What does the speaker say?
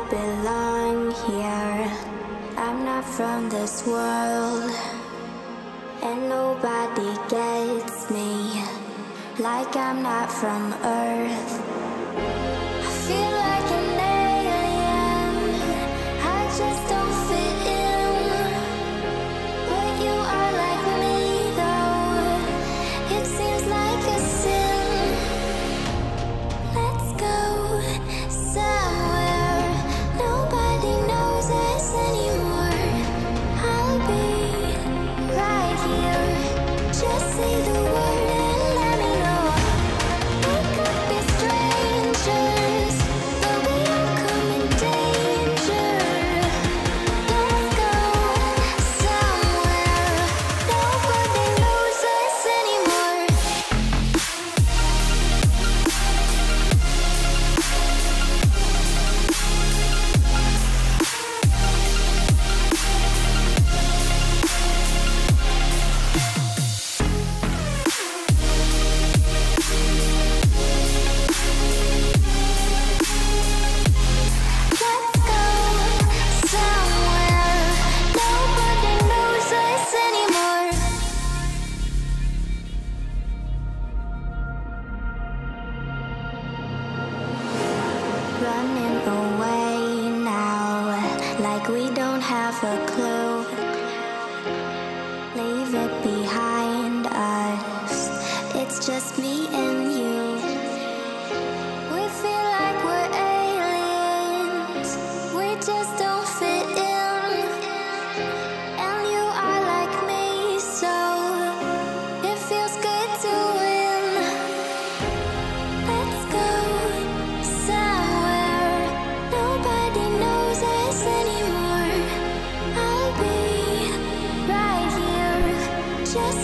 I belong here. I'm not from this world, and nobody gets me like I'm not from Earth. I feel like an alien, I just don't fit in. But you are like me though, it seems like a sin. Let's go somewhere nobody knows us anymore. I'll be right here, just say the word. Running away now, like we don't have a clue. Leave it behind us, it's just me and